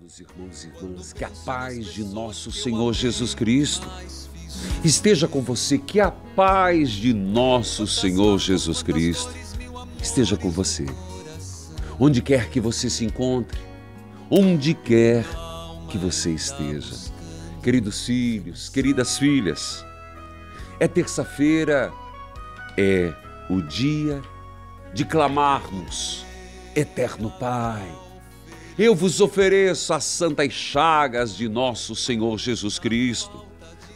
Amados irmãos e irmãs, que a paz de nosso Senhor Jesus Cristo esteja com você, que a paz de nosso Senhor Jesus Cristo esteja com você. Onde quer que você se encontre, onde quer que você esteja. Queridos filhos, queridas filhas, é terça-feira, é o dia de clamarmos, Eterno Pai, eu vos ofereço as santas chagas de nosso Senhor Jesus Cristo,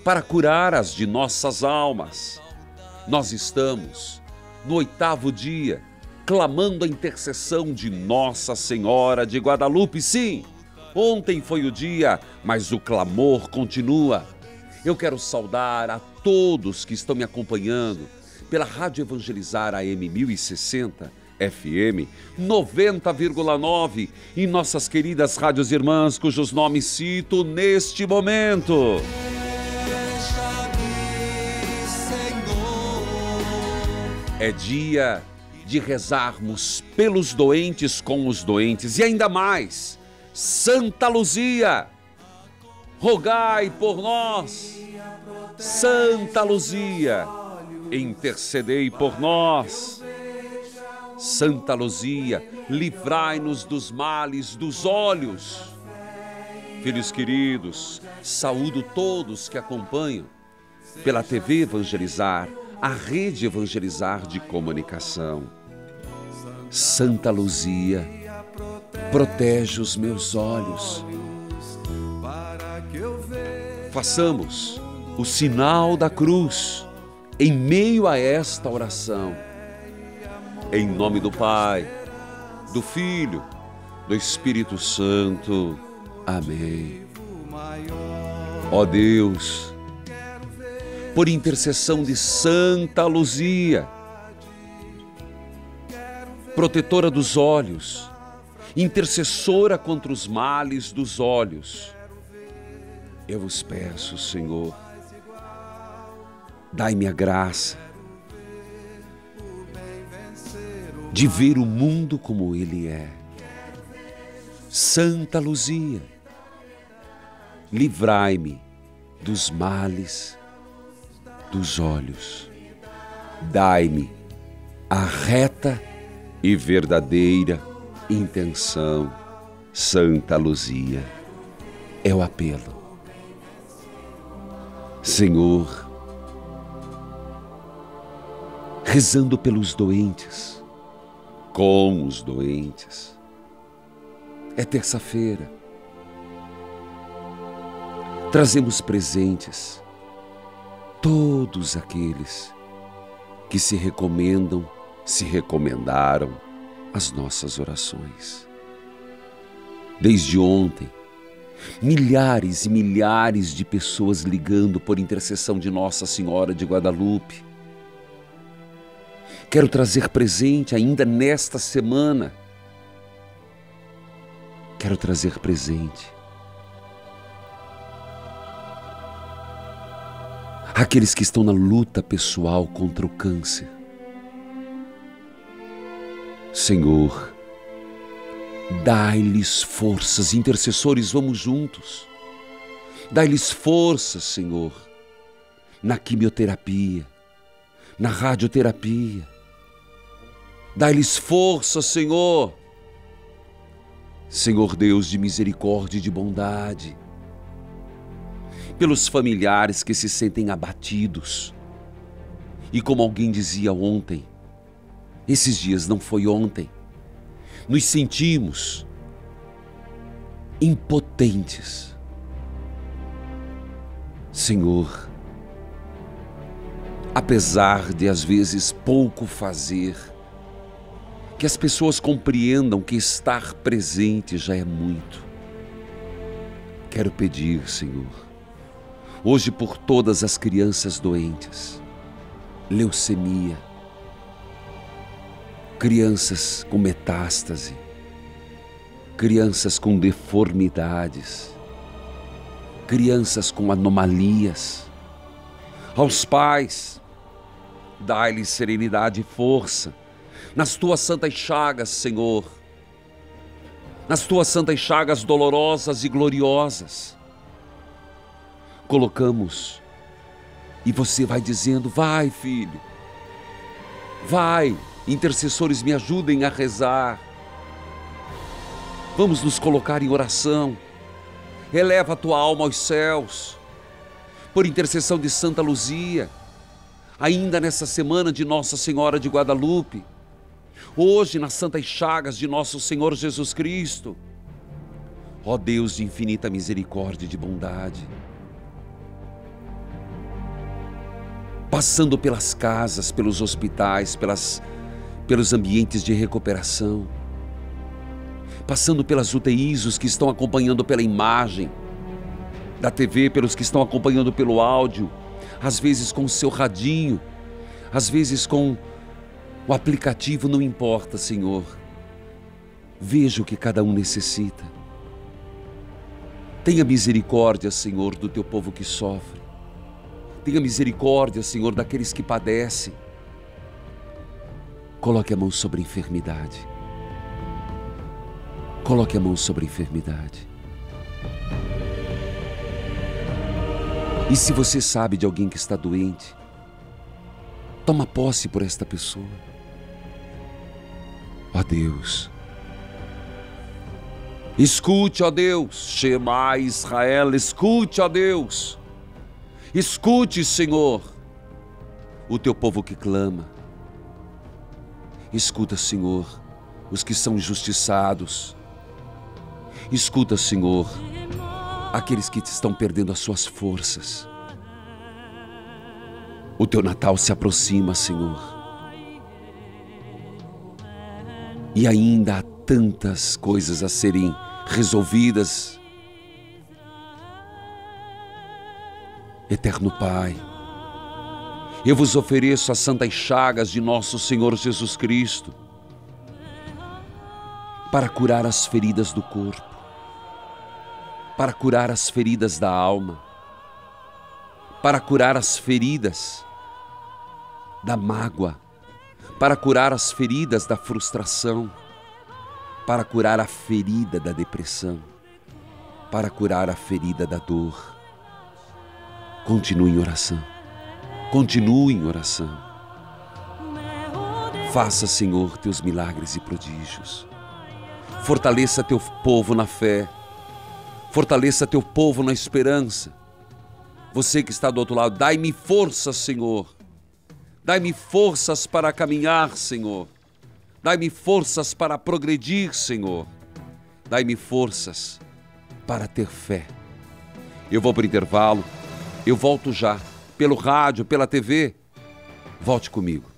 para curar as de nossas almas. Nós estamos no 8º dia, clamando a intercessão de Nossa Senhora de Guadalupe. Sim, ontem foi o dia, mas o clamor continua. Eu quero saudar a todos que estão me acompanhando pela Rádio Evangelizar AM 1060, FM 90,9 e nossas queridas rádios irmãs cujos nomes cito neste momento. É dia de rezarmos pelos doentes, com os doentes e ainda mais, Santa Luzia, rogai por nós. Santa Luzia, intercedei por nós. Santa Luzia, livrai-nos dos males dos olhos. Filhos queridos, saúdo todos que acompanham pela TV Evangelizar, a Rede Evangelizar de Comunicação. Santa Luzia, protege os meus olhos. Façamos o sinal da cruz em meio a esta oração. Em nome do Pai, do Filho, do Espírito Santo. Amém. Ó Deus, por intercessão de Santa Luzia, protetora dos olhos, intercessora contra os males dos olhos, eu vos peço, Senhor, dai-me a graça de ver o mundo como ele é. Santa Luzia, livrai-me dos males dos olhos. Dai-me a reta e verdadeira intenção. Santa Luzia, é o apelo. Senhor, rezando pelos doentes, com os doentes. É terça-feira. Trazemos presentes todos aqueles que se recomendam, se recomendaram às nossas orações. Desde ontem, milhares e milhares de pessoas ligando por intercessão de Nossa Senhora de Guadalupe. Quero trazer presente ainda nesta semana. Quero trazer presente aqueles que estão na luta pessoal contra o câncer. Senhor, dai-lhes forças. Intercessores, vamos juntos. Dai-lhes forças, Senhor, na quimioterapia, na radioterapia. Dai-lhes força, Senhor. Senhor Deus de misericórdia e de bondade, pelos familiares que se sentem abatidos. E como alguém dizia ontem, esses dias não foi ontem, nos sentimos impotentes. Senhor, apesar de às vezes pouco fazer, que as pessoas compreendam que estar presente já é muito. Quero pedir, Senhor, hoje por todas as crianças doentes, leucemia, crianças com metástase, crianças com deformidades, crianças com anomalias. Aos pais, dai-lhes serenidade e força nas tuas santas chagas, Senhor. nas tuas santas chagas dolorosas e gloriosas. Colocamos e você vai dizendo: vai, filho, vai, intercessores, me ajudem a rezar. Vamos nos colocar em oração. Eleva a tua alma aos céus, por intercessão de Santa Luzia, ainda nessa semana de Nossa Senhora de Guadalupe, hoje nas santas chagas de nosso Senhor Jesus Cristo. Ó Deus de infinita misericórdia e de bondade, passando pelas casas, pelos hospitais, pelos ambientes de recuperação, passando pelas UTIs, os que estão acompanhando pela imagem da TV, pelos que estão acompanhando pelo áudio, às vezes com o seu radinho, às vezes com o aplicativo, não importa, Senhor. Veja o que cada um necessita. Tenha misericórdia, Senhor, do teu povo que sofre. Tenha misericórdia, Senhor, daqueles que padecem. Coloque a mão sobre a enfermidade. Coloque a mão sobre a enfermidade. E se você sabe de alguém que está doente, toma posse por esta pessoa. Ó Deus, escute, ó Deus, Shema Israel, escute, ó Deus. Escute, Senhor, o teu povo que clama. Escuta, Senhor, os que são injustiçados. Escuta, Senhor, aqueles que estão perdendo as suas forças. O teu Natal se aproxima, Senhor. E ainda há tantas coisas a serem resolvidas. Eterno Pai, eu vos ofereço as santas chagas de nosso Senhor Jesus Cristo para curar as feridas do corpo, para curar as feridas da alma, para curar as feridas da mágoa, para curar as feridas da frustração, para curar a ferida da depressão, para curar a ferida da dor. Continue em oração, continue em oração. Faça, Senhor, teus milagres e prodígios. Fortaleça teu povo na fé, fortaleça teu povo na esperança. Você que está do outro lado, dai-me forças, Senhor. Dai-me forças para caminhar, Senhor. Dai-me forças para progredir, Senhor. Dai-me forças para ter fé. Eu vou para o intervalo. Eu volto já, pelo rádio, pela TV. Volte comigo.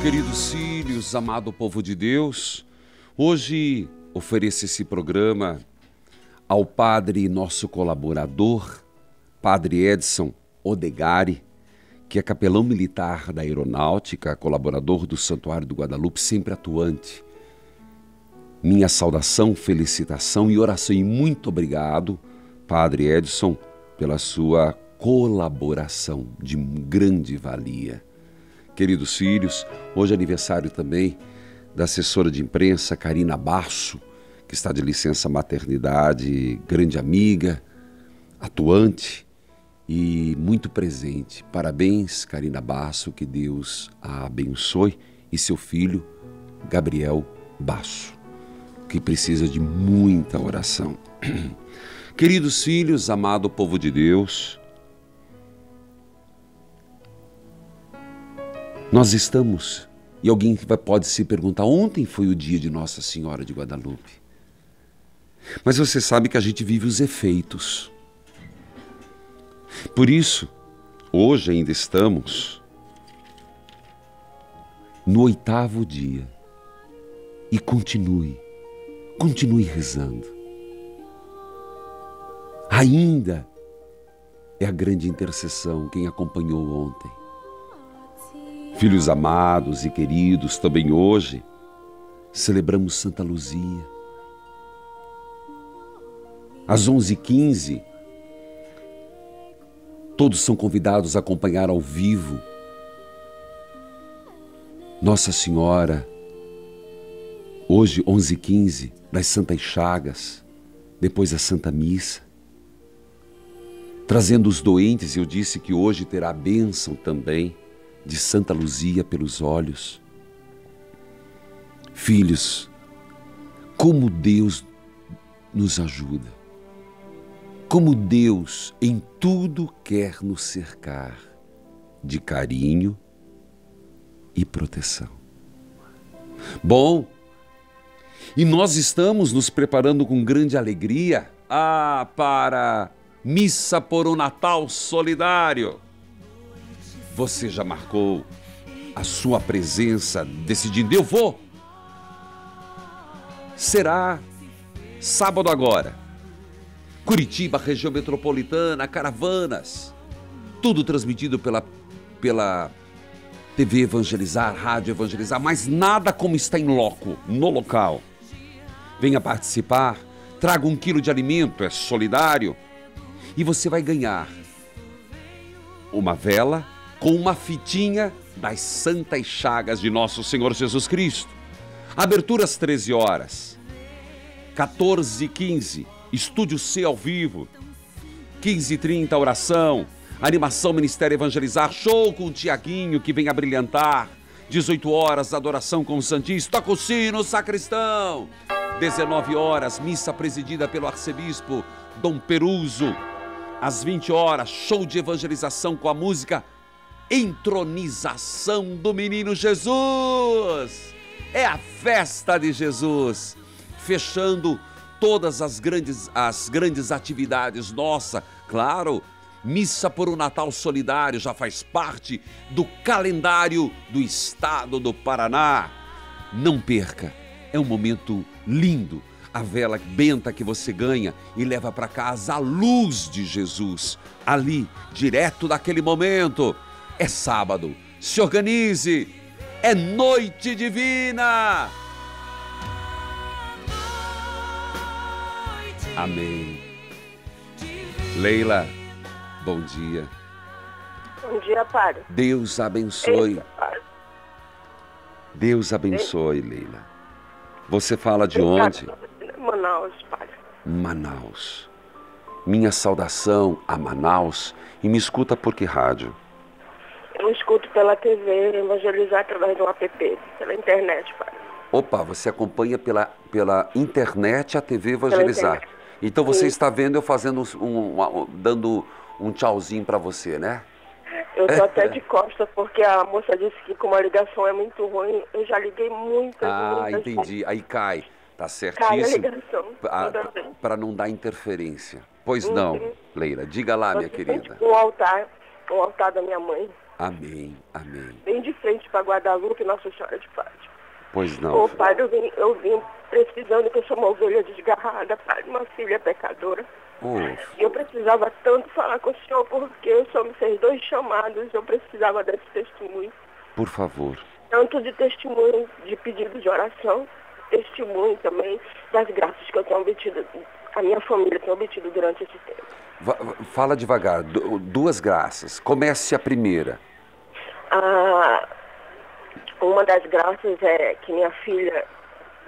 Queridos filhos, amado povo de Deus, hoje ofereço esse programa ao padre, nosso colaborador, Padre Edson Odegari, que é capelão militar da aeronáutica, colaborador do Santuário do Guadalupe, sempre atuante. Minha saudação, felicitação e oração. E muito obrigado, Padre Edson, pela sua colaboração de grande valia. Queridos filhos, hoje é aniversário também da assessora de imprensa, Karina Basso, que está de licença maternidade, grande amiga, atuante e muito presente. Parabéns, Karina Basso, que Deus a abençoe, e seu filho, Gabriel Basso, que precisa de muita oração. Queridos filhos, amado povo de Deus, nós estamos, e alguém pode se perguntar, ontem foi o dia de Nossa Senhora de Guadalupe. Mas você sabe que a gente vive os efeitos. Por isso, hoje ainda estamos no 8º dia e continue rezando. Ainda é a grande intercessão quem acompanhou ontem. Filhos amados e queridos, também hoje celebramos Santa Luzia. Às 11h15, todos são convidados a acompanhar ao vivo Nossa Senhora, hoje 11h15, das Santas Chagas, depois a Santa Missa, trazendo os doentes. Eu disse que hoje terá a bênção também de Santa Luzia pelos olhos. Filhos, como Deus nos ajuda, como Deus em tudo quer nos cercar de carinho e proteção. Bom, e nós estamos nos preparando com grande alegria para Missa por um Natal Solidário. Você já marcou a sua presença decidindo? Eu vou! Será sábado agora. Curitiba, região metropolitana, caravanas. Tudo transmitido pela TV Evangelizar, Rádio Evangelizar, mas nada como está em loco, no local. Venha participar, traga 1 quilo de alimento, é solidário. E você vai ganhar uma vela com uma fitinha das Santas Chagas de Nosso Senhor Jesus Cristo. Abertura às 13 horas, 14h15, Estúdio C ao vivo, 15h30, oração, animação Ministério Evangelizar, show com o Tiaguinho que vem a brilhantar, 18 horas, adoração com o Santíssimo, toca o sino, sacristão, 19 horas, missa presidida pelo arcebispo Dom Peruso, às 20 horas, show de evangelização com a música Entronização do Menino Jesus. É a festa de Jesus, fechando todas as grandes atividades. Nossa, claro, Missa por um Natal Solidário já faz parte do calendário do Estado do Paraná. Não perca, é um momento lindo. A vela benta que você ganha e leva para casa a luz de Jesus, ali, direto daquele momento. É sábado, se organize. É noite divina! Amém. Leila, bom dia. Bom dia, padre. Deus abençoe. Eita, padre. Deus abençoe, eita. Leila. Você fala de onde? Manaus, padre. Manaus. Minha saudação a Manaus. E me escuta por que rádio? Eu escuto pela TV, Evangelizar através do app, pela internet, pai. Opa, você acompanha pela internet a TV Evangelizar. Então você está vendo eu fazendo dando um tchauzinho para você, né? Eu tô até de costa, porque a moça disse que como a ligação é muito ruim, eu já liguei muitas vezes. Ah, entendi. Aí cai, tá certíssimo. Cai a ligação. Para não dar interferência. Pois não, Leila, diga lá, minha querida. O altar da minha mãe. Amém, amém. Bem de frente para Guadalupe, Nossa Senhora de Fátima. Pois não. Ô, padre, eu vim precisando, que eu sou uma ovelha desgarrada, padre, uma filha pecadora. E eu precisava tanto falar com o senhor, porque o senhor me fez 2 chamados, eu precisava desse testemunho. Por favor. Tanto de testemunho, de pedido de oração, testemunho também das graças que eu tenho obtido, a minha família tem obtido durante esse tempo. Fala devagar, 2 graças. Comece a primeira. Uma das graças é que minha filha,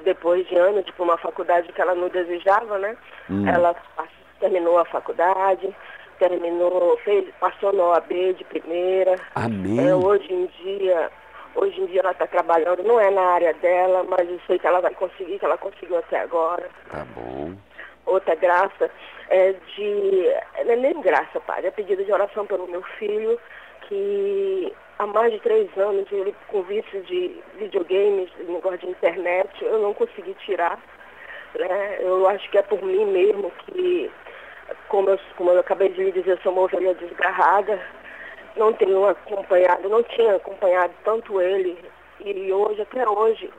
depois de anos, tipo, uma faculdade que ela não desejava, né? Ela terminou a faculdade, passou na OAB de primeira. Amém. Hoje em dia ela está trabalhando, não é na área dela, mas eu sei que ela vai conseguir, que ela conseguiu até agora. Tá bom. Outra graça é não é nem graça, padre, é pedido de oração pelo meu filho, que há mais de 3 anos ele com vício de videogames, negócio de internet, eu não consegui tirar, né? Eu acho que é por mim mesmo que como eu acabei de lhe dizer, sou uma ovelha desgarrada, não tenho acompanhado, não tinha acompanhado tanto ele, e hoje, até hoje,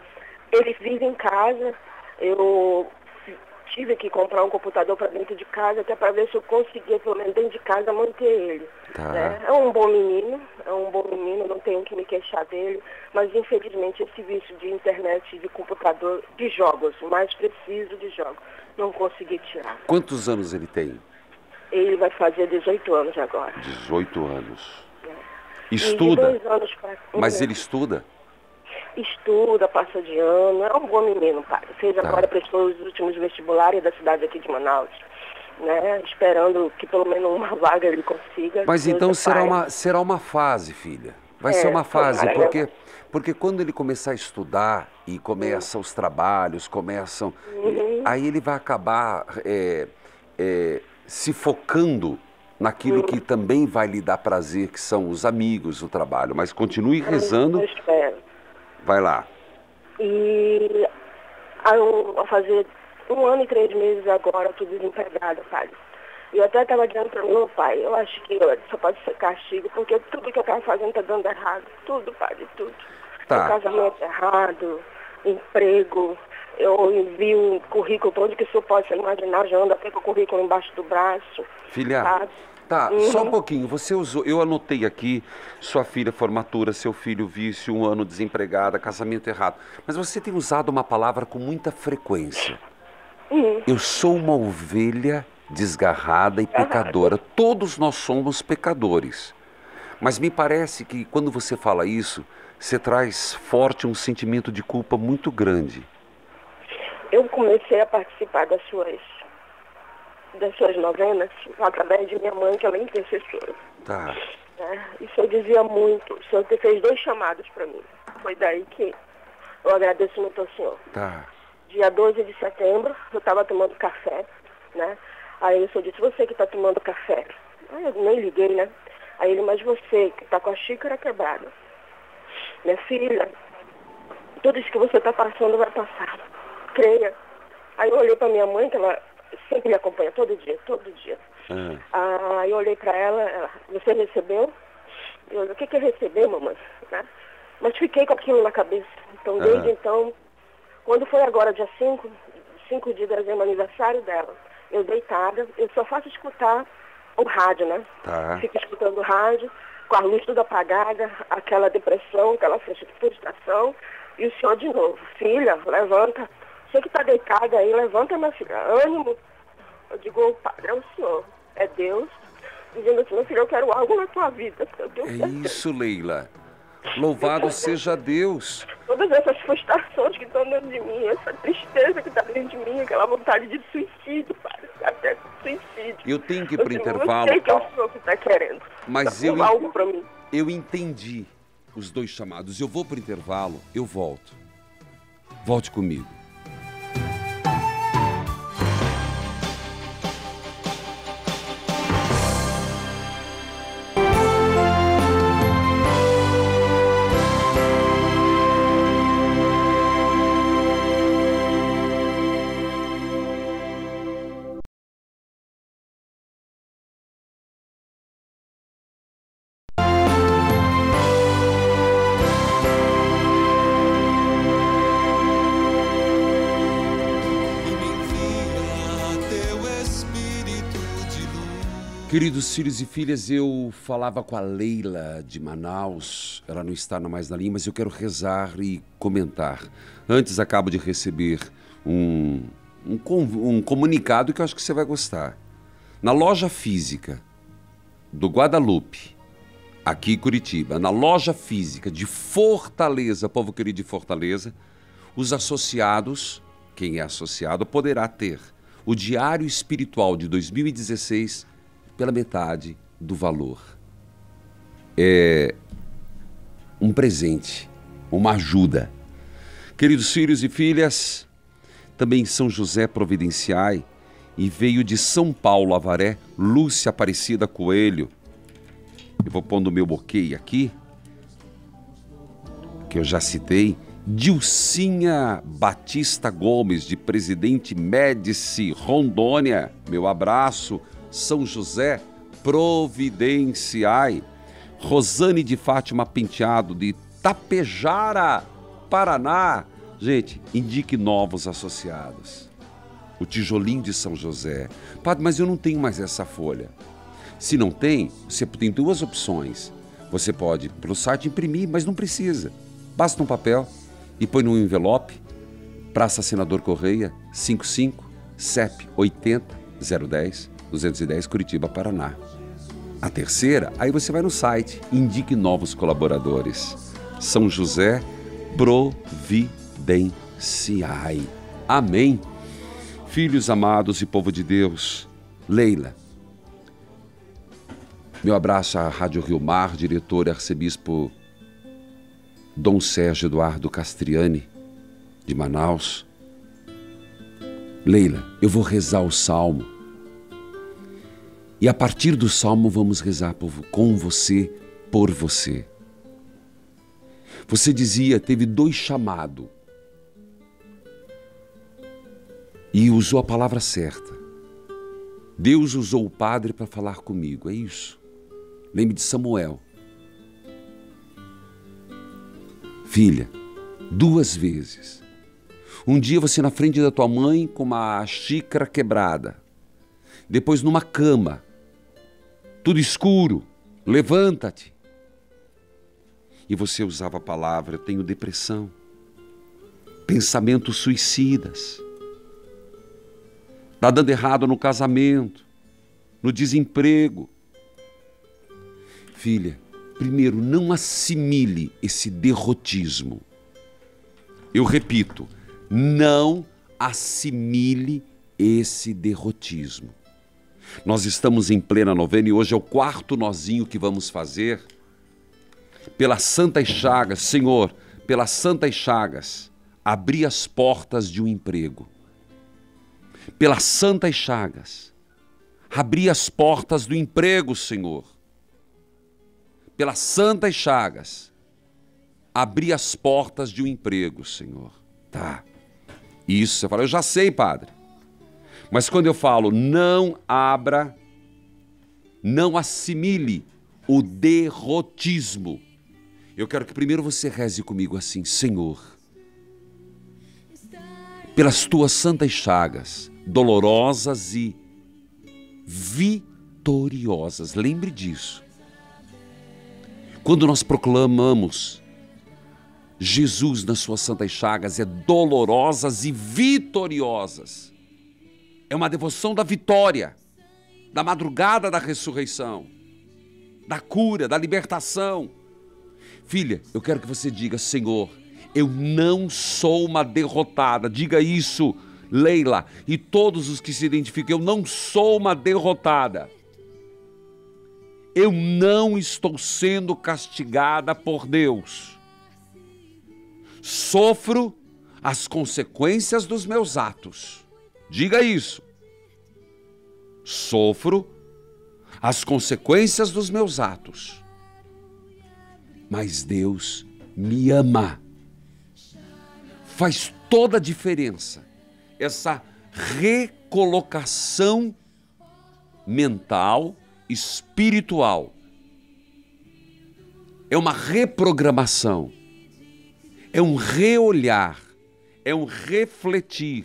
ele vive em casa. Eu tive que comprar um computador para dentro de casa, até para ver se eu conseguia, pelo menos dentro de casa, manter ele. Tá. Né? É um bom menino, não tenho que me queixar dele, mas infelizmente esse vício de internet, de computador, de jogos, mais preciso de jogos, não consegui tirar. Quantos anos ele tem? Ele vai fazer 18 anos agora. 18 anos. É. Estuda? Mas ele estuda? Estuda, passa de ano, é um bom menino, pai. Fez agora, prestou os últimos vestibulares da cidade aqui de Manaus, né? Esperando que pelo menos uma vaga ele consiga. Mas então será uma fase, filha. Vai ser uma fase, porque quando ele começar a estudar e começam os trabalhos, aí ele vai acabar se focando naquilo que também vai lhe dar prazer, que são os amigos, o trabalho. Mas continue rezando. Eu espero. Vai lá. E a fazer 1 ano e 3 meses agora, eu estou desempregada, padre. E eu até estava dizendo para meu pai, eu acho que só pode ser castigo, porque tudo que eu estava fazendo está dando errado. Tudo, padre, tudo. Tá. O casamento errado, emprego, eu envio um currículo para onde que o senhor pode se imaginar, já ando até com o currículo embaixo do braço. Filha, só um pouquinho, você usou, eu anotei aqui, sua filha formatura, seu filho vício, 1 ano desempregada, casamento errado. Mas você tem usado uma palavra com muita frequência. Eu sou uma ovelha desgarrada e pecadora. Todos nós somos pecadores. Mas me parece que quando você fala isso, você traz forte um sentimento de culpa muito grande. Eu comecei a participar das suas novenas, através de minha mãe, que ela é intercessora. Tá. É, isso eu dizia muito. O senhor fez 2 chamados para mim. Foi daí que eu agradeço muito ao senhor. Tá. Dia 12 de setembro, eu estava tomando café, né? Aí o senhor disse, você que está tomando café. Aí eu nem liguei, né? Aí ele, mas você que está com a xícara quebrada. Minha filha, tudo isso que você está passando vai passar. Creia. Aí eu olhei para minha mãe, que ela sempre me acompanha, todo dia. Ah, eu olhei para ela, você recebeu? Eu olhei, o que é receber, mamãe? Né? Mas fiquei com aquilo na cabeça. Então, desde então, quando foi agora, dia 5 de dezembro, aniversário dela, eu deitada, eu só faço escutar o rádio, né? Tá. Fico escutando o rádio, com a luz toda apagada, aquela depressão, aquela frustração, e o senhor de novo, filha, levanta. Você que está deitada aí, levanta, minha filha, ânimo. Eu digo, o padre é o senhor, é Deus, dizendo assim, meu filho, eu quero algo na tua vida. É isso, Leila. Louvado seja Deus. Todas essas frustrações que estão dentro de mim, essa tristeza que está dentro de mim, aquela vontade de suicídio, padre, até suicídio. Eu tenho que ir para o intervalo. Eu sei que é o senhor que está querendo. Mas algo para mim. Eu entendi os 2 chamados. Eu vou para o intervalo, eu volto. Volte comigo. Queridos filhos e filhas, eu falava com a Leila de Manaus, ela não está mais na linha, mas eu quero rezar e comentar. Antes, acabo de receber um comunicado que eu acho que você vai gostar. Na loja física do Guadalupe, aqui em Curitiba, na loja física de Fortaleza, povo querido de Fortaleza, os associados, quem é associado, poderá ter o Diário Espiritual de 2016 pela metade do valor. É um presente, uma ajuda. Queridos filhos e filhas, também São José providenciai, e veio de São Paulo, Avaré, Lúcia Aparecida Coelho. Eu vou pondo o meu ok aqui, que eu já citei. Dilcinha Batista Gomes, de Presidente Médici, Rondônia, meu abraço. São José, providenciai. Rosane de Fátima Penteado, de Tapejara, Paraná. Gente, indique novos associados. O tijolinho de São José. Padre, mas eu não tenho mais essa folha. Se não tem, você tem duas opções. Você pode ir para o site imprimir, mas não precisa. Basta um papel e põe num envelope. Praça Senador Correia, 55, CEP 80 010 210, Curitiba, Paraná. A terceira, aí você vai no site, indique novos colaboradores. São José, providenciai. Amém. Filhos amados e povo de Deus, Leila, meu abraço à Rádio Rio Mar, diretor e arcebispo Dom Sérgio Eduardo Castriani, de Manaus. Leila, eu vou rezar o salmo. E a partir do salmo vamos rezar com você, por você. Você dizia, teve dois chamados. E usou a palavra certa. Deus usou o padre para falar comigo, é isso. Lembre de Samuel. Filha, duas vezes. Um dia você na frente da tua mãe com uma xícara quebrada. Depois numa cama. Tudo escuro. Levanta-te. E você usava a palavra, eu tenho depressão. Pensamentos suicidas. Está dando errado no casamento, no desemprego. Filha, primeiro, não assimile esse derrotismo. Eu repito, não assimile esse derrotismo. Nós estamos em plena novena e hoje é o quarto nozinho que vamos fazer. Pelas Santas Chagas, Senhor, pelas Santas Chagas, abri as portas de um emprego. Pelas Santas Chagas, abri as portas do emprego, Senhor. Pelas Santas Chagas, abri as portas de um emprego, Senhor. Tá. Isso, você fala, eu já sei, padre. Mas quando eu falo, não abra, não assimile o derrotismo. Eu quero que primeiro você reze comigo assim, Senhor, pelas tuas santas chagas, dolorosas e vitoriosas. Lembre disso. Quando nós proclamamos Jesus nas suas santas chagas, é dolorosas e vitoriosas. É uma devoção da vitória, da madrugada da ressurreição, da cura, da libertação. Filha, eu quero que você diga, Senhor, eu não sou uma derrotada. Diga isso, Leila, e todos os que se identificam, eu não sou uma derrotada. Eu não estou sendo castigada por Deus. Sofro as consequências dos meus atos. Diga isso. Sofro as consequências dos meus atos. Mas Deus me ama. Faz toda a diferença essa recolocação mental, espiritual. É uma reprogramação, é um reolhar, é um refletir.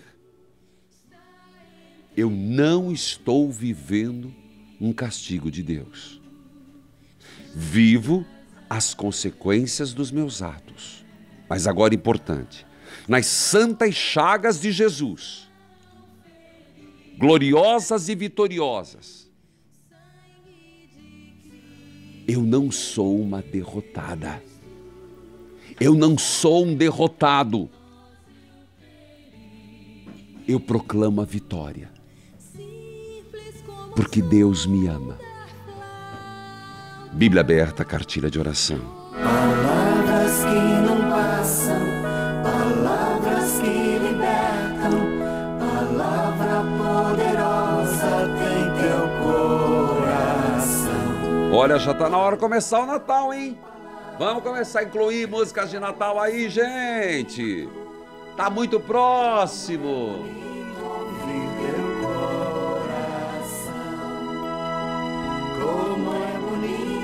Eu não estou vivendo um castigo de Deus. Vivo as consequências dos meus atos. Mas agora é importante. Nas santas chagas de Jesus, gloriosas e vitoriosas, eu não sou uma derrotada, eu não sou um derrotado, eu proclamo a vitória, porque Deus me ama. Bíblia aberta, cartilha de oração. Palavras que não passam, palavras que libertam, palavra poderosa tem teu coração. Olha, já está na hora de começar o Natal, hein? Vamos começar a incluir músicas de Natal aí, gente. Tá muito próximo.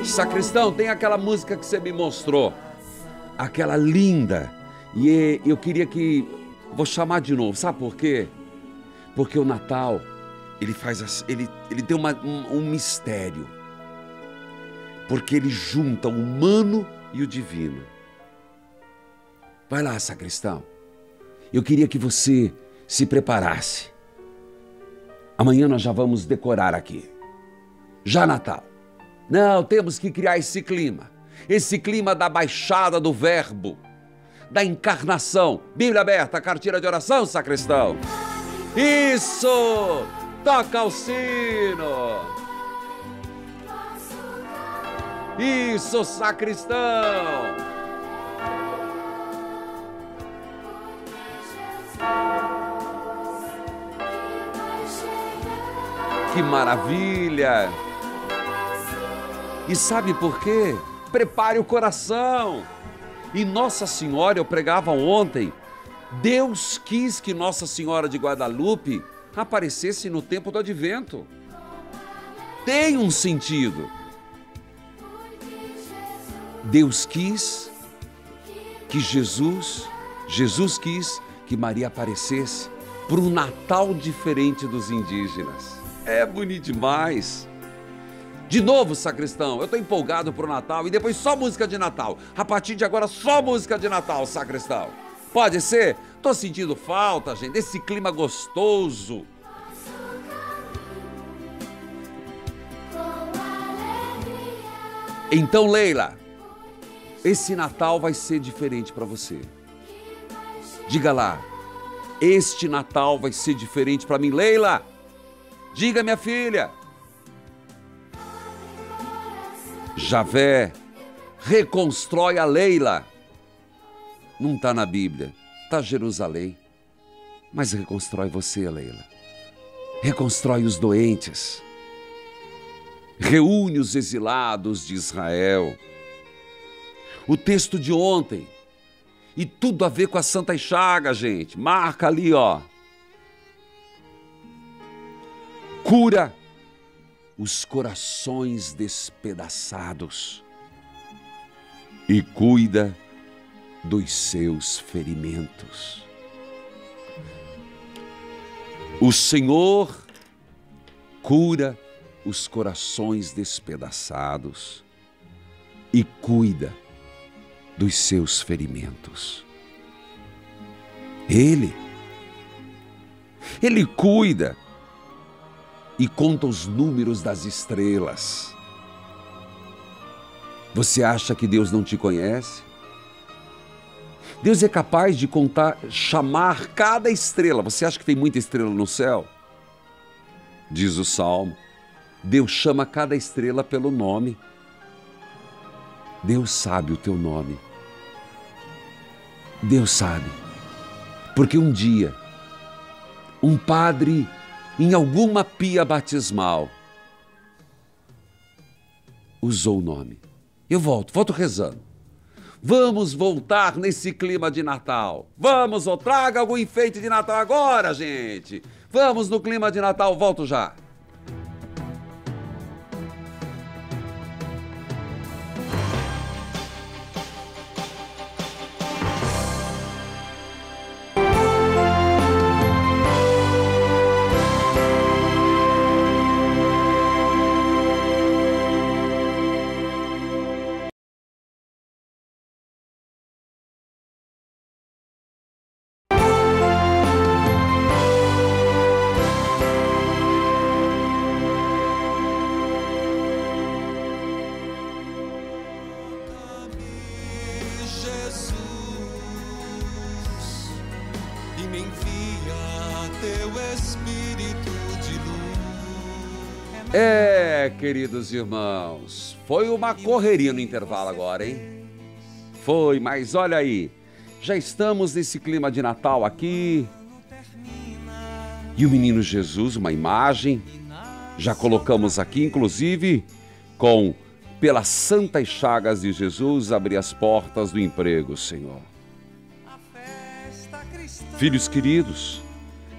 Sacristão, tem aquela música que você me mostrou, aquela linda, e eu queria que... Vou chamar de novo, sabe por quê? Porque o Natal, ele faz, ele tem um mistério, porque ele junta o humano e o divino. Vai lá, sacristão. Eu queria que você se preparasse. Amanhã nós já vamos decorar aqui. Já Natal. Não, temos que criar esse clima. Esse clima da baixada do verbo, da encarnação. Bíblia aberta, cartilha de oração, sacristão. Isso! Toca o sino! Isso, sacristão! Que maravilha! E sabe por quê? Prepare o coração! E Nossa Senhora, eu pregava ontem, Deus quis que Nossa Senhora de Guadalupe aparecesse no tempo do Advento. Tem um sentido. Deus quis que Jesus quis que Maria aparecesse para um Natal diferente dos indígenas. É bonito demais. De novo, sacristão, eu estou empolgado para o Natal e depois só música de Natal. A partir de agora, só música de Natal, sacristão. Pode ser? Estou sentindo falta, gente, desse clima gostoso. Então, Leila, esse Natal vai ser diferente para você. Diga lá, este Natal vai ser diferente para mim. Leila, diga, minha filha. Javé reconstrói a Leila. Não está na Bíblia, está Jerusalém. Mas reconstrói você, Leila. Reconstrói os doentes. Reúne os exilados de Israel. O texto de ontem. E tudo a ver com a Santas Chagas, gente. Marca ali, ó. Cura os corações despedaçados e cuida dos seus ferimentos. O Senhor cura os corações despedaçados e cuida dos seus ferimentos. Ele cuida e conta os números das estrelas. Você acha que Deus não te conhece? Deus é capaz de contar, chamar cada estrela. Você acha que tem muita estrela no céu? Diz o Salmo. Deus chama cada estrela pelo nome. Deus sabe o teu nome. Deus sabe. Porque um dia, um padre, em alguma pia batismal, usou o nome. Eu volto rezando. Vamos voltar nesse clima de Natal. Vamos, ó, traga algum enfeite de Natal agora, gente. Vamos no clima de Natal, volto já. Queridos irmãos, foi uma correria no intervalo agora, hein? Foi, mas olha aí, já estamos nesse clima de Natal aqui. E o menino Jesus, uma imagem, já colocamos aqui, inclusive, com pelas santas chagas de Jesus, abri as portas do emprego, Senhor. Filhos queridos,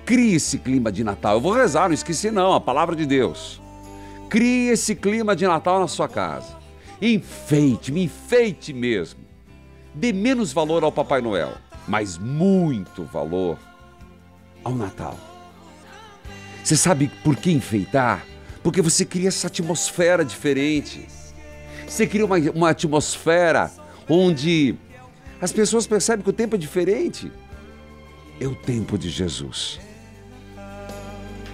crie esse clima de Natal. Eu vou rezar, não esqueci não, a palavra de Deus. Crie esse clima de Natal na sua casa. Enfeite-me, enfeite mesmo. Dê menos valor ao Papai Noel, mas muito valor ao Natal. Você sabe por que enfeitar? Porque você cria essa atmosfera diferente. Você cria uma atmosfera onde as pessoas percebem que o tempo é diferente. É o tempo de Jesus.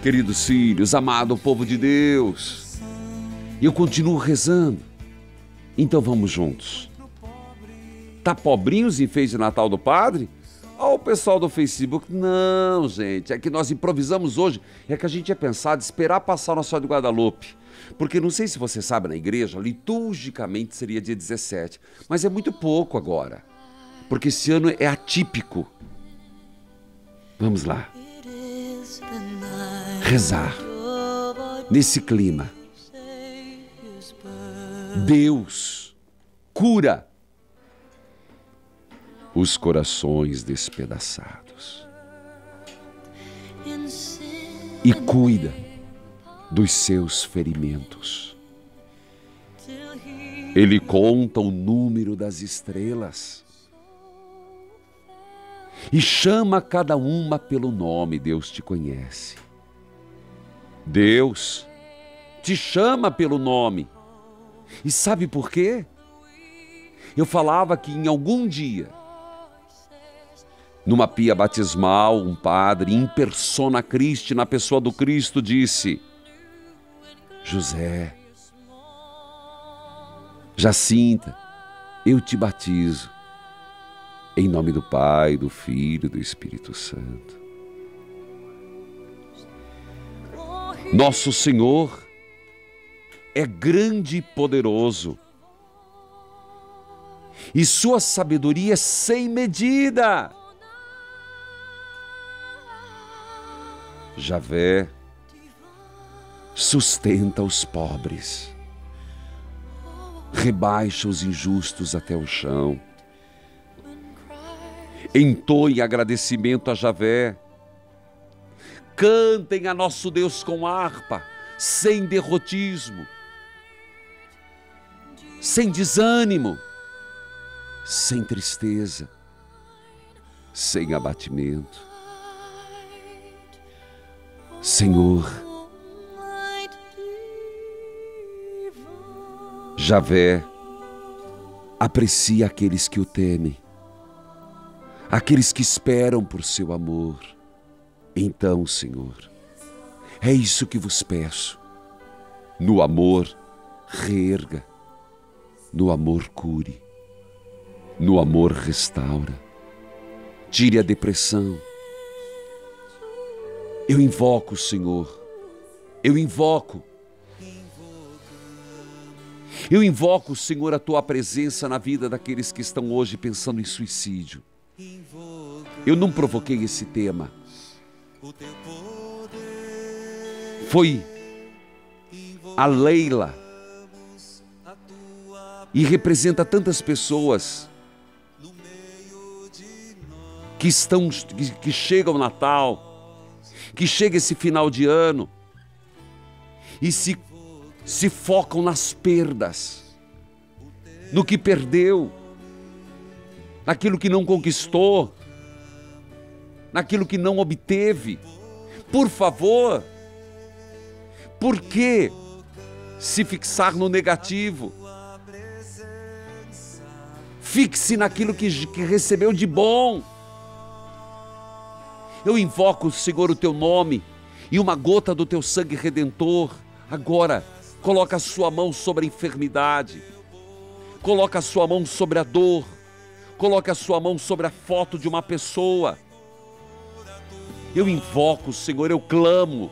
Queridos filhos, amado povo de Deus, eu continuo rezando. Então vamos juntos. Tá pobrinho os enfeites de Natal do Padre? Olha o pessoal do Facebook. Não, gente, é que nós improvisamos hoje. É que a gente ia pensar de esperar passar Nossa Senhora de Guadalupe. Porque não sei se você sabe, na igreja, liturgicamente seria dia 17. Mas é muito pouco agora. Porque esse ano é atípico. Vamos lá. Rezar nesse clima. Deus cura os corações despedaçados e cuida dos seus ferimentos. Ele conta o número das estrelas e chama cada uma pelo nome. Deus te conhece. Deus te chama pelo nome. E sabe por quê? Eu falava que em algum dia, numa pia batismal, um padre, in persona Christi, na pessoa do Cristo, disse: José, Jacinta, eu te batizo em nome do Pai, do Filho e do Espírito Santo. Nosso Senhor é grande e poderoso, e sua sabedoria é sem medida. Javé sustenta os pobres, rebaixa os injustos até o chão. Entoem agradecimento a Javé, cantem a nosso Deus com harpa, sem derrotismo, sem desânimo, sem tristeza, sem abatimento. Senhor, Javé aprecia aqueles que o temem, aqueles que esperam por seu amor. Então, Senhor, é isso que vos peço. No amor, reerga. No amor, cure. No amor, restaura, tire a depressão. Eu invoco o Senhor, eu invoco, Senhor, a Tua presença na vida daqueles que estão hoje pensando em suicídio. Eu não provoquei esse tema, foi a Leila, e representa tantas pessoas que chegam o Natal, que chega esse final de ano e se focam nas perdas, no que perdeu, naquilo que não conquistou, naquilo que não obteve. Por favor, por que se fixar no negativo? Fixe naquilo que recebeu de bom. Eu invoco, Senhor, o Teu nome e uma gota do Teu sangue redentor. Agora, coloca a sua mão sobre a enfermidade. Coloca a sua mão sobre a dor. Coloca a sua mão sobre a foto de uma pessoa. Eu invoco, Senhor, eu clamo.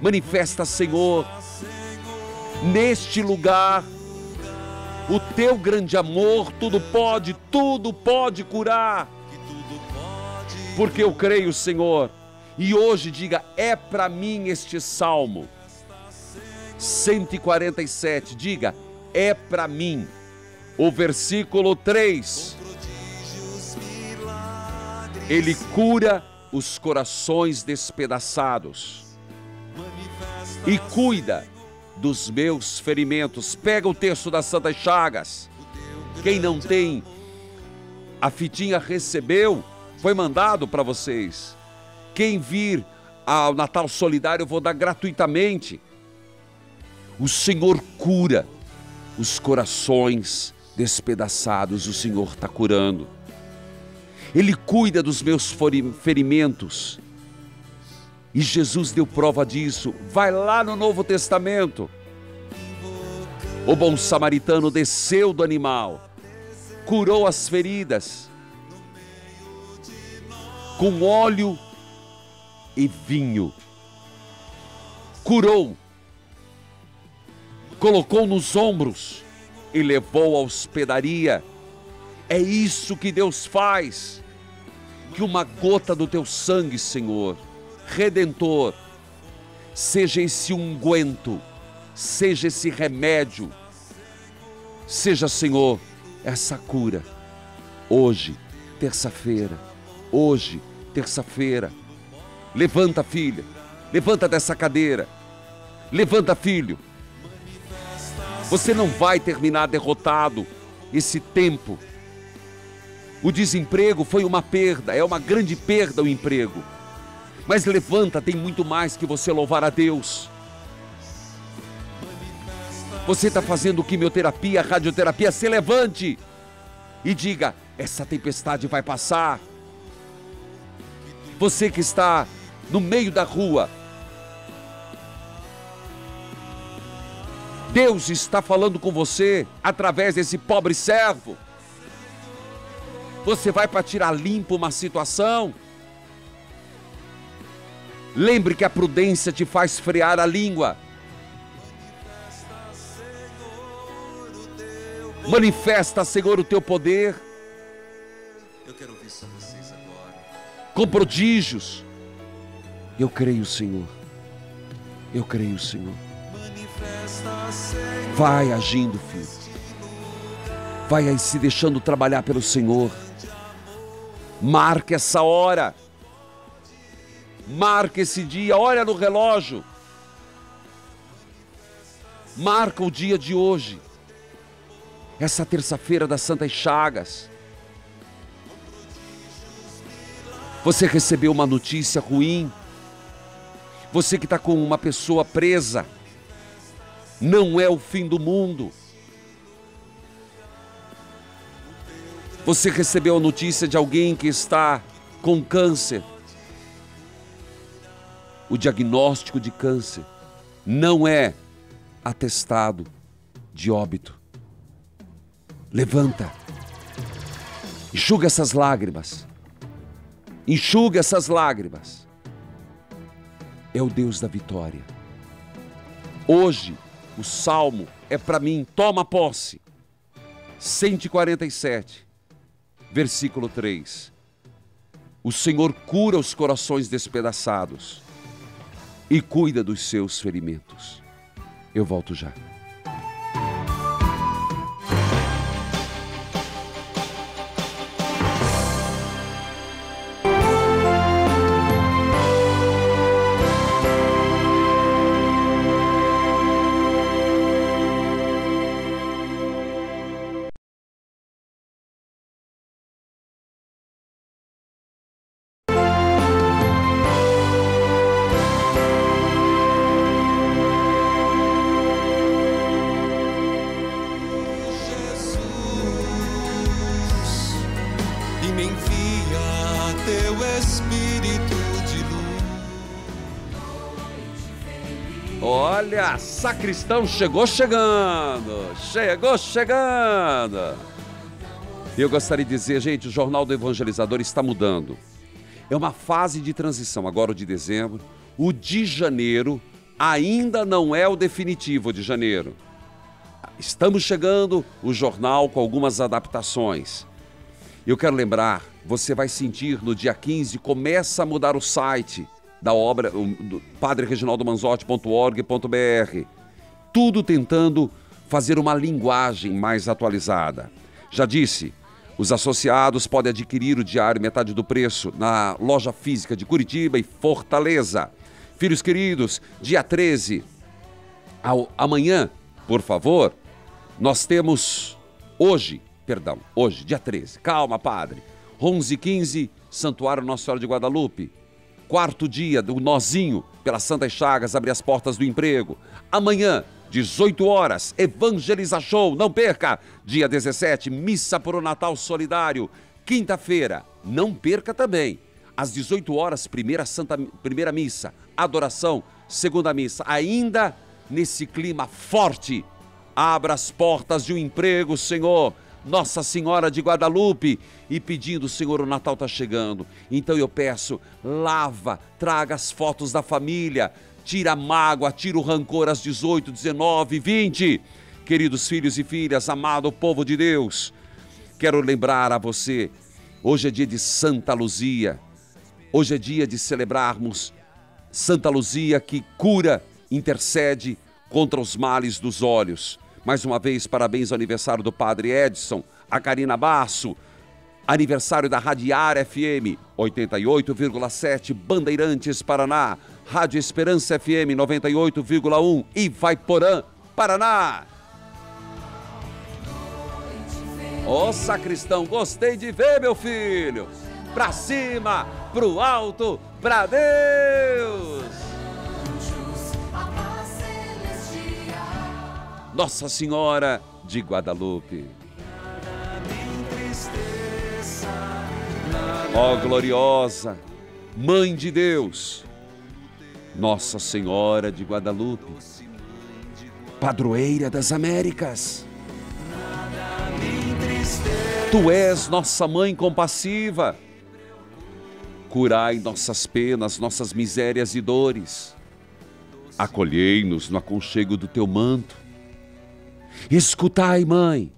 Manifesta, Senhor, neste lugar, o Teu grande amor. Tudo pode curar. Porque eu creio, Senhor, e hoje diga: é para mim este Salmo 147, diga: é para mim. O versículo 3, Ele cura os corações despedaçados e cuida dos meus ferimentos. Pega o texto das Santas Chagas. Quem não tem, a fitinha recebeu, foi mandado para vocês. Quem vir ao Natal Solidário, eu vou dar gratuitamente. O Senhor cura os corações despedaçados, o Senhor está curando. Ele cuida dos meus ferimentos. E Jesus deu prova disso. Vai lá no Novo Testamento. O bom samaritano desceu do animal, curou as feridas com óleo e vinho. Curou, colocou nos ombros e levou à hospedaria. É isso que Deus faz. Que uma gota do teu sangue, Senhor Redentor, seja esse unguento, seja esse remédio, seja, Senhor, essa cura. Hoje, terça-feira, levanta, filha, levanta dessa cadeira, levanta, filho. Você não vai terminar derrotado esse tempo. O desemprego foi uma perda, é uma grande perda o emprego. Mas levanta, tem muito mais que você louvar a Deus. Você está fazendo quimioterapia, radioterapia, se levante e diga, essa tempestade vai passar. Você que está no meio da rua, Deus está falando com você através desse pobre servo. Você vai para tirar limpo uma situação. Lembre que a prudência te faz frear a língua. Manifesta, Senhor, o teu poder. Eu quero ouvir só vocês agora. Com prodígios. Eu creio, Senhor. Eu creio, Senhor. Vai agindo, filho. Vai aí se deixando trabalhar pelo Senhor. Marque essa hora. Marca esse dia, olha no relógio. Marca o dia de hoje. Essa terça-feira das Santas Chagas. Você recebeu uma notícia ruim. Você que está com uma pessoa presa. Não é o fim do mundo. Você recebeu a notícia de alguém que está com câncer. O diagnóstico de câncer não é atestado de óbito. Levanta. Enxuga essas lágrimas. Enxuga essas lágrimas. É o Deus da vitória. Hoje, o salmo é para mim. Toma posse. 147, versículo 3. O Senhor cura os corações despedaçados e cuida dos seus ferimentos. Eu volto já. Olha, sacristão chegou chegando, chegou chegando. Eu gostaria de dizer, gente, o Jornal do Evangelizador está mudando. É uma fase de transição, agora o de dezembro. O de janeiro ainda não é o definitivo de janeiro. Estamos chegando, o jornal com algumas adaptações. Eu quero lembrar, você vai sentir no dia 15, começa a mudar o site da obra do padrereginaldomanzotti.org.br, tudo tentando fazer uma linguagem mais atualizada. Já disse, os associados podem adquirir o diário metade do preço na loja física de Curitiba e Fortaleza. Filhos queridos, dia 13, amanhã, por favor, nós temos hoje, dia 13. Calma, padre. 11h15, Santuário Nossa Senhora de Guadalupe. Quarto dia do nozinho pelas Santas Chagas, abrir as portas do emprego. Amanhã, 18 horas, Evangeliza Show, não perca. Dia 17, Missa por o Natal Solidário. Quinta-feira, não perca também. Às 18 horas, primeira missa, adoração, segunda missa. Ainda nesse clima forte, abra as portas de um emprego, Senhor, Nossa Senhora de Guadalupe, e pedindo, Senhor, o Natal está chegando, então eu peço, lava, traga as fotos da família, tira a mágoa, tira o rancor às 18, 19, 20. Queridos filhos e filhas, amado povo de Deus, quero lembrar a você, hoje é dia de Santa Luzia, hoje é dia de celebrarmos Santa Luzia, que cura, intercede contra os males dos olhos. Mais uma vez, parabéns ao aniversário do Padre Edson, a Karina Basso, aniversário da Rádio Ar FM, 88,7, Bandeirantes, Paraná, Rádio Esperança FM, 98,1, Ivaiporã, Paraná. Ô, sacristão, gostei de ver, meu filho. Pra cima, pro alto, pra Deus. Nossa Senhora de Guadalupe. Ó gloriosa Mãe de Deus, Nossa Senhora de Guadalupe, Padroeira das Américas, tu és nossa Mãe compassiva. Curai nossas penas, nossas misérias e dores. Acolhei-nos no aconchego do teu manto. Escutai, Mãe,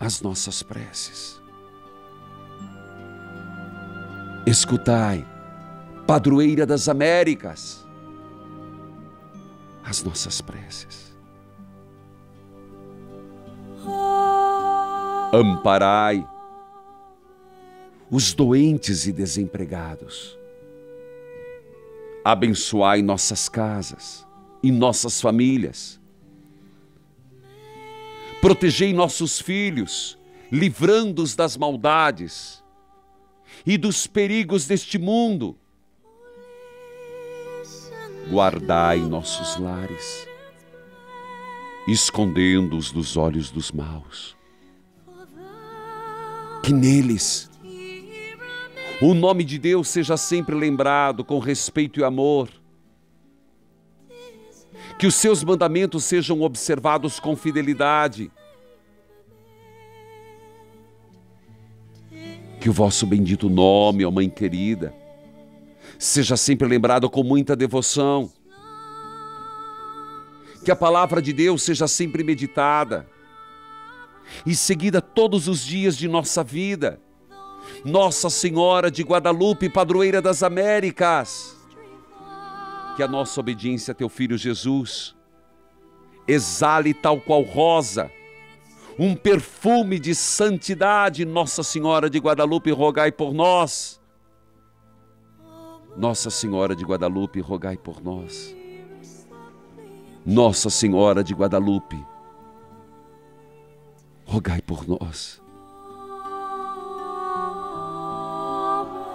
as nossas preces. Escutai, Padroeira das Américas, as nossas preces. Amparai os doentes e desempregados. Abençoai nossas casas e nossas famílias. Protegei nossos filhos, livrando-os das maldades e dos perigos deste mundo. Guardai nossos lares, escondendo-os dos olhos dos maus. Que neles o nome de Deus seja sempre lembrado com respeito e amor. Que os seus mandamentos sejam observados com fidelidade. Que o vosso bendito nome, ó Mãe querida, seja sempre lembrado com muita devoção. Que a palavra de Deus seja sempre meditada e seguida todos os dias de nossa vida. Nossa Senhora de Guadalupe, Padroeira das Américas, que a nossa obediência a teu Filho Jesus exale tal qual rosa, um perfume de santidade. Nossa Senhora de Guadalupe, rogai por nós. Nossa Senhora de Guadalupe, rogai por nós. Nossa Senhora de Guadalupe, rogai por nós.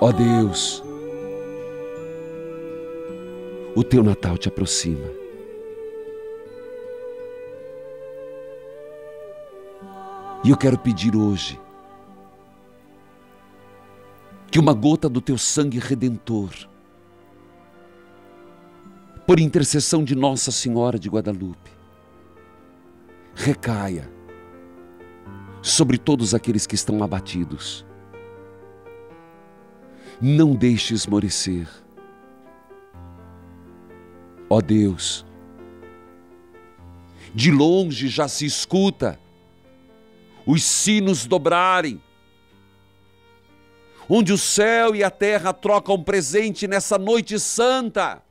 Ó Deus, o teu Natal te aproxima. E eu quero pedir hoje que uma gota do teu sangue redentor, por intercessão de Nossa Senhora de Guadalupe, recaia sobre todos aqueles que estão abatidos. Não deixe esmorecer. Ó Deus, de longe já se escuta os sinos dobrarem, onde o céu e a terra trocam presente nessa noite santa.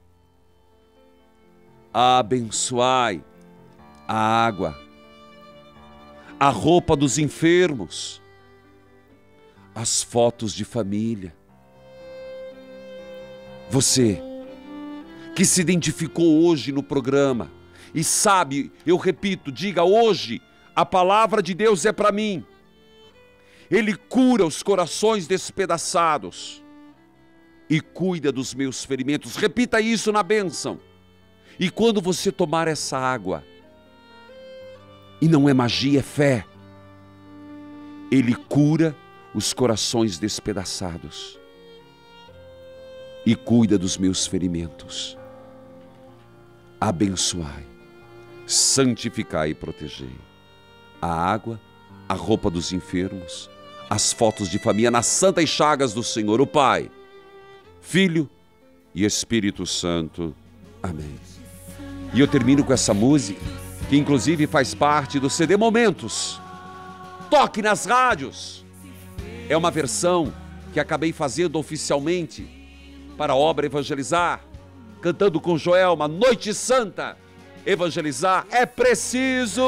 Abençoai a água, a roupa dos enfermos, as fotos de família. Você que se identificou hoje no programa e sabe, eu repito, diga hoje, a palavra de Deus é para mim. Ele cura os corações despedaçados e cuida dos meus ferimentos. Repita isso na bênção. E quando você tomar essa água, e não é magia, é fé, ele cura os corações despedaçados e cuida dos meus ferimentos. Abençoai, santificai e protegei a água, a roupa dos enfermos, as fotos de família nas santas chagas do Senhor, o Pai, Filho e Espírito Santo. Amém. E eu termino com essa música, que inclusive faz parte do CD Momentos. Toque nas rádios. É uma versão que acabei fazendo oficialmente para a obra Evangelizar, cantando com Joel, uma noite santa. Evangelizar é preciso.